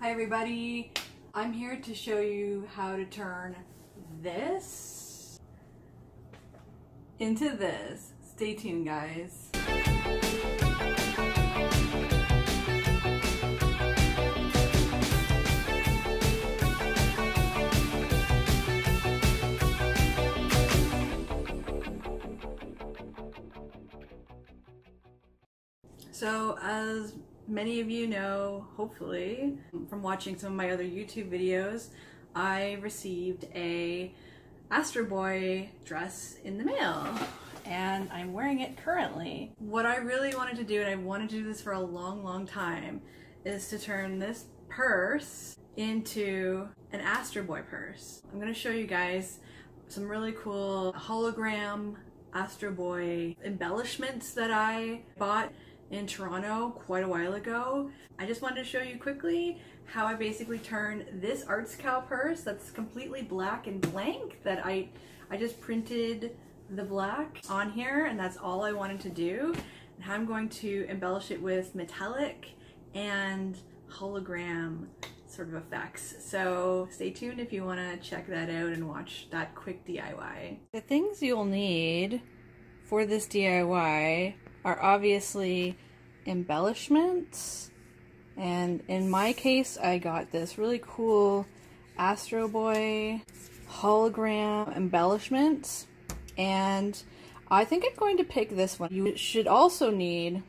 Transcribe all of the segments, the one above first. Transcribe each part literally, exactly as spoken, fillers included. Hi everybody, I'm here to show you how to turn this into this. Stay tuned guys. So as many of you know, hopefully, from watching some of my other YouTube videos, I received a Astro Boy dress in the mail, and I'm wearing it currently. What I really wanted to do, and I wanted to do this for a long, long time, is to turn this purse into an Astro Boy purse. I'm gonna show you guys some really cool hologram Astro Boy embellishments that I bought in Toronto quite a while ago. I just wanted to show you quickly how I basically turned this ArtsCow purse that's completely black and blank, that I, I just printed the black on here, and that's all I wanted to do. And how I'm going to embellish it with metallic and hologram sort of effects. So stay tuned if you want to check that out and watch that quick D I Y. The things you'll need for this D I Y are obviously embellishments, and in my case I got this really cool Astro Boy hologram embellishment, and I think I'm going to pick this one. You should also need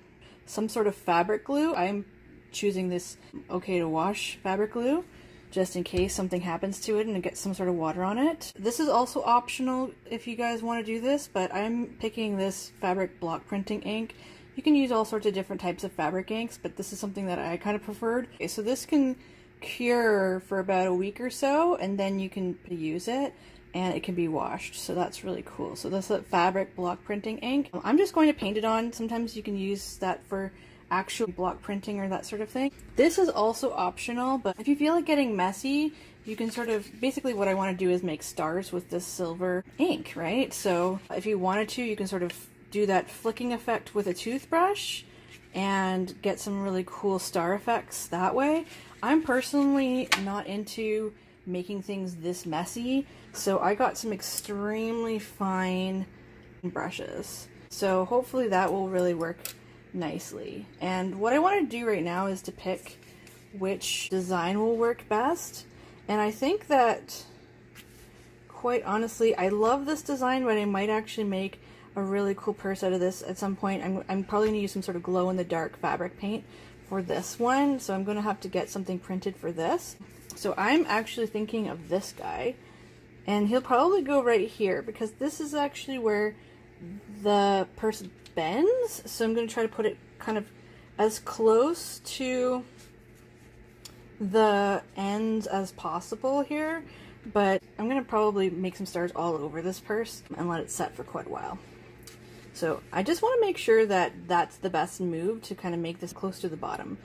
some sort of fabric glue. I'm choosing this OK to Wash fabric glue just in case something happens to it and it gets some sort of water on it. This is also optional if you guys want to do this, but I'm picking this fabric block printing ink. You can use all sorts of different types of fabric inks, but this is something that I kind of preferred. Okay, so this can cure for about a week or so, and then you can use it and it can be washed, so that's really cool. So this is fabric block printing ink. I'm just going to paint it on. Sometimes you can use that for actual block printing or that sort of thing. This is also optional, but if you feel like getting messy, you can sort of, basically what I want to do is make stars with this silver ink, right? So if you wanted to, you can sort of do that flicking effect with a toothbrush and get some really cool star effects that way. I'm personally not into making things this messy, so I got some extremely fine brushes. So hopefully that will really work nicely. And what I want to do right now is to pick which design will work best, and I think that, quite honestly, I love this design, but I might actually make a really cool purse out of this at some point. I'm, I'm probably going to use some sort of glow-in-the-dark fabric paint for this one, so I'm going to have to get something printed for this. So I'm actually thinking of this guy, and he'll probably go right here because this is actually where the purse bends, so I'm going to try to put it kind of as close to the ends as possible here, but I'm going to probably make some stars all over this purse and let it set for quite a while. So I just want to make sure that that's the best move to kind of make this close to the bottom.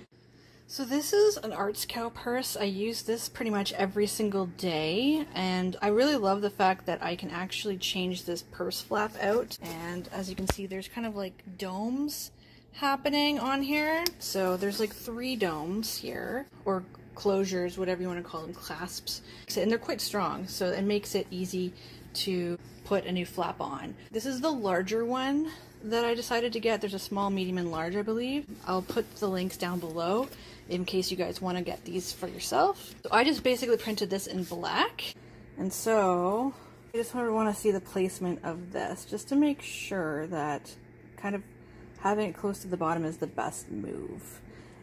So this is an ArtsCow purse. I use this pretty much every single day, and I really love the fact that I can actually change this purse flap out, and as you can see there's kind of like domes happening on here. So there's like three domes here, or closures, whatever you want to call them, clasps, and they're quite strong, so it makes it easy to put a new flap on. This is the larger one that I decided to get. There's a small, medium, and large, I believe. I'll put the links down below in case you guys want to get these for yourself. So I just basically printed this in black, and so I just want to see the placement of this just to make sure that kind of having it close to the bottom is the best move.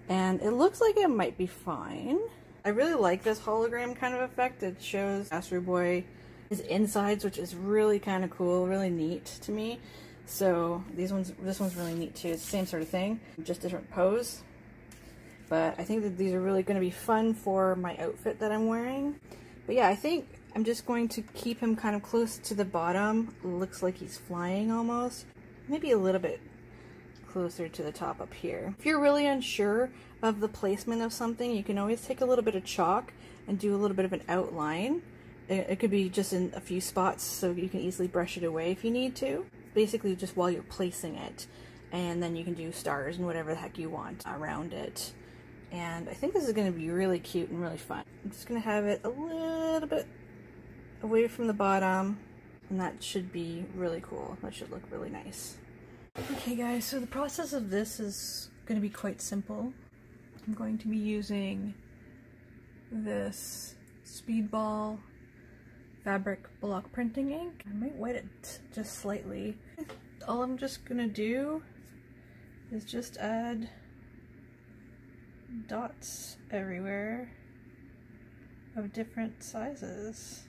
And it looks like it might be fine. I really like this hologram kind of effect. It shows Astro Boy his insides, which is really kind of cool, really neat to me. So these ones, this one's really neat too. It's the same sort of thing, just different pose. But I think that these are really going to be fun for my outfit that I'm wearing. But yeah, I think I'm just going to keep him kind of close to the bottom. Looks like he's flying almost. Maybe a little bit closer to the top up here. If you're really unsure of the placement of something, you can always take a little bit of chalk and do a little bit of an outline. It could be just in a few spots, so you can easily brush it away if you need to. Basically just while you're placing it, and then you can do stars and whatever the heck you want around it And I think this is going to be really cute and really fun. I'm just going to have it a little bit away from the bottom, and that should be really cool. That should look really nice. Okay guys, so the process of this is going to be quite simple. I'm going to be using this Speedball fabric block printing ink. I might wet it just slightly. All I'm just going to do is just add dots everywhere of different sizes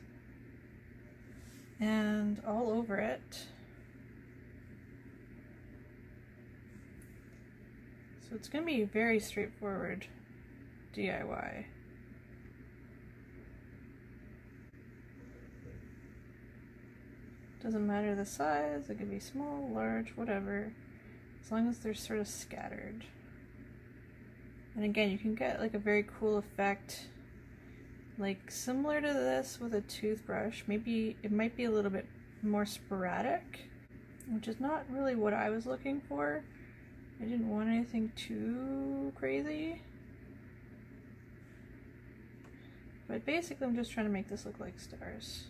and all over it. So it's going to be very straightforward D I Y. Doesn't matter the size, it could be small, large, whatever, as long as they're sort of scattered. And again, you can get like a very cool effect, like similar to this with a toothbrush. Maybe it might be a little bit more sporadic, which is not really what I was looking for. I didn't want anything too crazy. But basically I'm just trying to make this look like stars.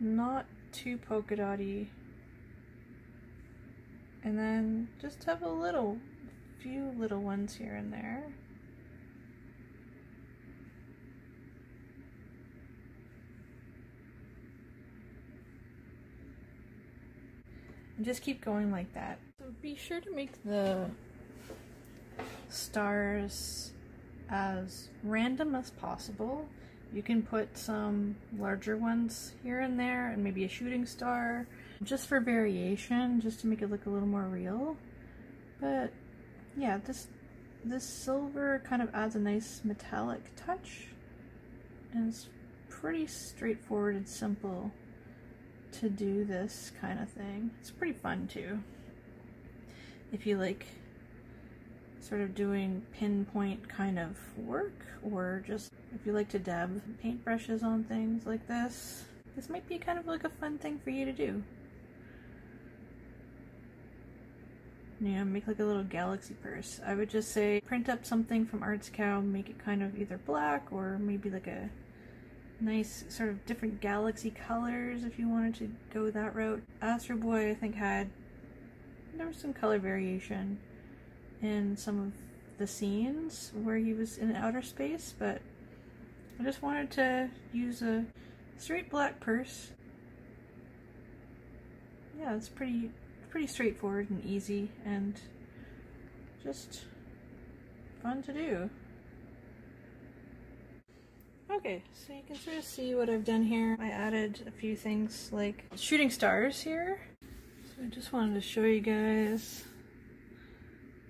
Not too polka dotty. And then just have a little, few little ones here and there. And just keep going like that. So be sure to make the stars as random as possible. You can put some larger ones here and there, and maybe a shooting star, just for variation, just to make it look a little more real. But yeah, this this silver kind of adds a nice metallic touch, and it's pretty straightforward and simple to do this kind of thing. It's pretty fun too, if you like sort of doing pinpoint kind of work, or just if you like to dab paintbrushes on things like this. This might be kind of like a fun thing for you to do. Yeah, make like a little galaxy purse. I would just say print up something from ArtsCow, make it kind of either black or maybe like a nice sort of different galaxy colors if you wanted to go that route. Astro Boy I think had, there was some color variation in some of the scenes where he was in outer space, but I just wanted to use a straight black purse. Yeah, it's pretty pretty straightforward and easy and just fun to do. Okay, so you can sort of see what I've done here. I added a few things like shooting stars here. So I just wanted to show you guys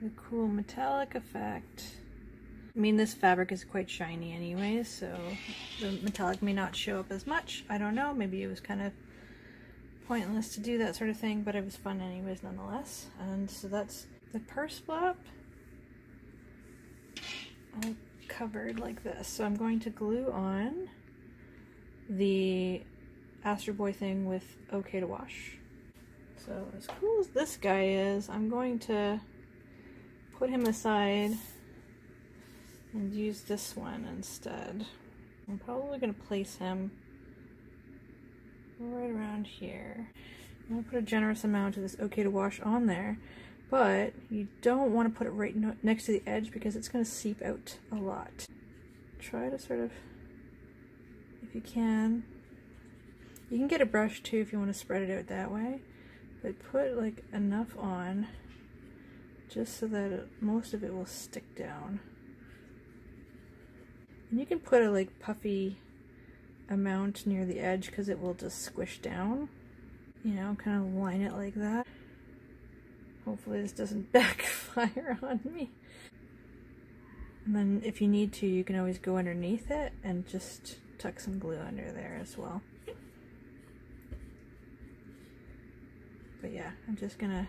the cool metallic effect. I mean, this fabric is quite shiny anyway, so the metallic may not show up as much. I don't know, maybe it was kind of pointless to do that sort of thing, but it was fun anyways nonetheless. And so that's the purse flap all covered like this. So I'm going to glue on the Astro Boy thing with OK to Wash. So as cool as this guy is, I'm going to put him aside and use this one instead. I'm probably going to place him right around here. I'm going to put a generous amount of this OK to Wash on there, but you don't want to put it right no next to the edge because it's going to seep out a lot. Try to sort of, if you can, you can get a brush too if you want to spread it out that way, but put like enough on just so that it, most of it will stick down. And you can put a like puffy amount near the edge because it will just squish down, you know, kind of line it like that. Hopefully this doesn't backfire on me. And then if you need to, you can always go underneath it and just tuck some glue under there as well. But yeah, I'm just gonna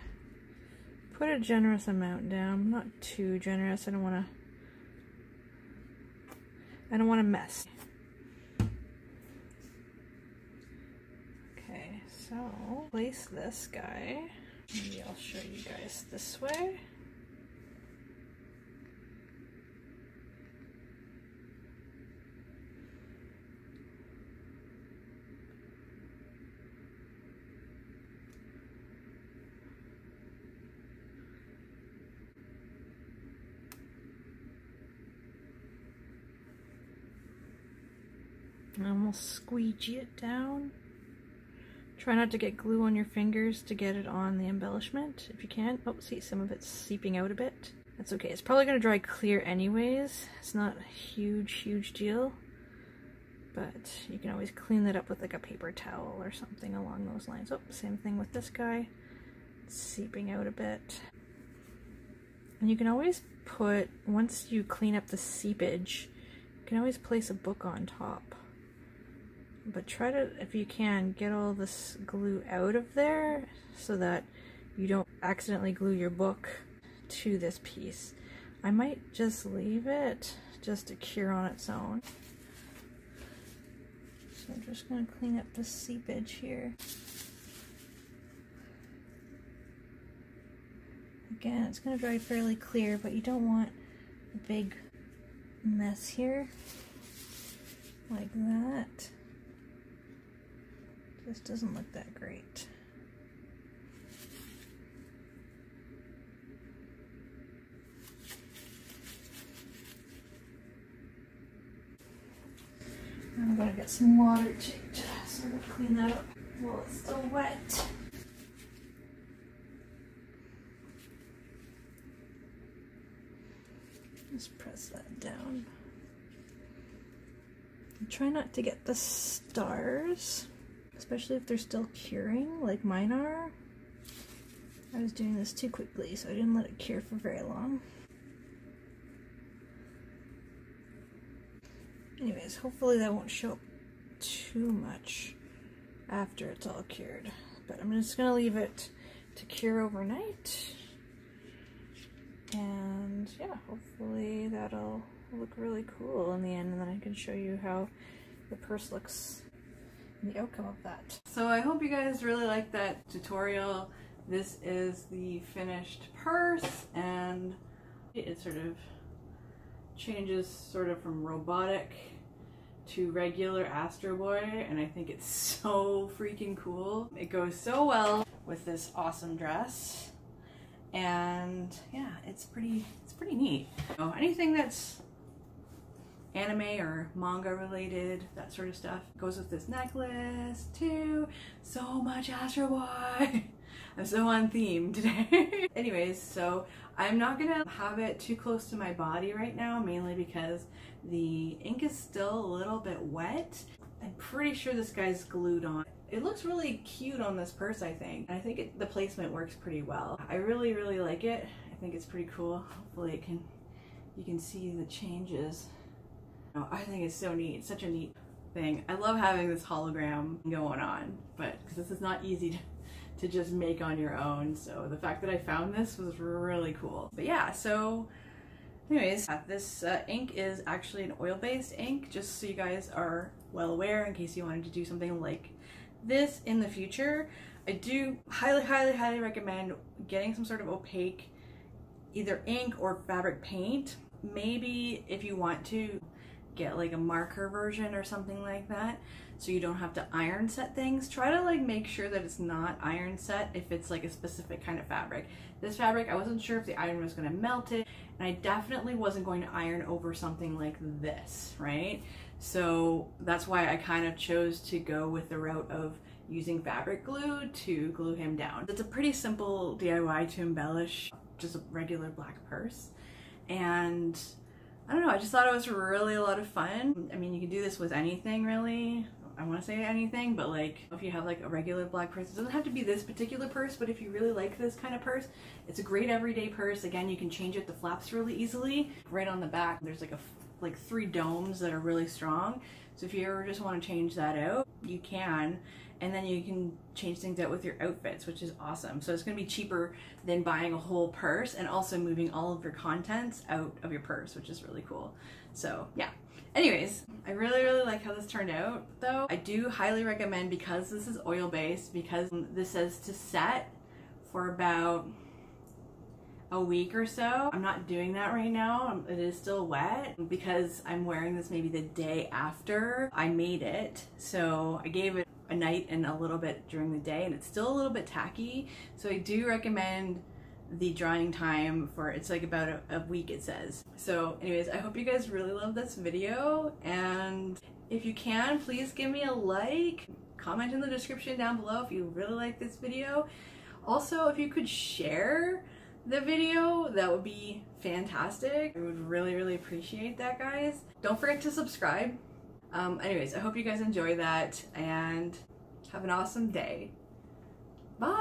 put a generous amount down. Not too generous. I don't want to I don't want to mess. Okay, so place this guy. Maybe I'll show you guys this way. and we'll squeegee it down. Try not to get glue on your fingers to get it on the embellishment if you can. Oh, see, some of it's seeping out a bit. That's okay. It's probably going to dry clear anyways. It's not a huge, huge deal, but you can always clean that up with like a paper towel or something along those lines. Oh, same thing with this guy. It's seeping out a bit. And you can always put, once you clean up the seepage, you can always place a book on top. But try to, if you can, get all this glue out of there so that you don't accidentally glue your book to this piece. I might just leave it just to cure on its own. So I'm just going to clean up the seepage here. Again, it's going to dry fairly clear, but you don't want a big mess here like that. This doesn't look that great. I'm gonna get some water to sort of clean that up while it's still wet. Just press that down. And try not to get the stars. Especially if they're still curing, like mine are. I was doing this too quickly, so I didn't let it cure for very long. Anyways, hopefully that won't show up too much after it's all cured. But I'm just gonna leave it to cure overnight. And yeah, hopefully that'll look really cool in the end, and then I can show you how the purse looks, the outcome of that. So I hope you guys really liked that tutorial. This is the finished purse, and it sort of changes sort of from robotic to regular Astro Boy, and I think it's so freaking cool. It goes so well with this awesome dress, and yeah, it's pretty it's pretty neat. So anything that's anime or manga related, that sort of stuff. Goes with this necklace too. So much Astro Boy. I'm so on theme today. Anyways, so I'm not gonna have it too close to my body right now, mainly because the ink is still a little bit wet. I'm pretty sure this guy's glued on. It looks really cute on this purse, I think. And I think it, the placement works pretty well. I really, really like it. I think it's pretty cool. Hopefully it can, you can see the changes. Oh, I think it's so neat. It's such a neat thing. I love having this hologram going on, but because this is not easy to, to just make on your own. So the fact that I found this was really cool. But yeah, so anyways, this uh, ink is actually an oil-based ink, just so you guys are well aware in case you wanted to do something like this in the future. I do highly, highly, highly recommend getting some sort of opaque either ink or fabric paint. Maybe if you want to, get like a marker version or something like that, so you don't have to iron set things. Try to like make sure that it's not iron set if it's like a specific kind of fabric. This fabric, I wasn't sure if the iron was going to melt it, and I definitely wasn't going to iron over something like this, right? So that's why I kind of chose to go with the route of using fabric glue to glue him down. It's a pretty simple D I Y to embellish just a regular black purse, and I don't know, I just thought it was really a lot of fun. I mean, you can do this with anything really. I want to say anything, but like if you have like a regular black purse, it doesn't have to be this particular purse, but if you really like this kind of purse, it's a great everyday purse. Again, you can change it, the flaps really easily. Right on the back, there's like a like three domes that are really strong. So if you ever just want to change that out, you can. And then you can change things out with your outfits, which is awesome. So it's going to be cheaper than buying a whole purse, and also moving all of your contents out of your purse, which is really cool. So yeah. Anyways, I really, really like how this turned out though. I do highly recommend, because this is oil based, because this says to set for about a week or so. I'm not doing that right now. It is still wet because I'm wearing this maybe the day after I made it. So I gave it a night and a little bit during the day, and it's still a little bit tacky. So I do recommend the drying time for, it's like about a, a week it says. So anyways, I hope you guys really love this video, and If you can, please give me a like. Comment in the description down below if you really like this video. Also, if you could share the video, that would be fantastic. I would really, really appreciate that, guys. Don't forget to subscribe. Um, anyways, I hope you guys enjoy that and have an awesome day. Bye!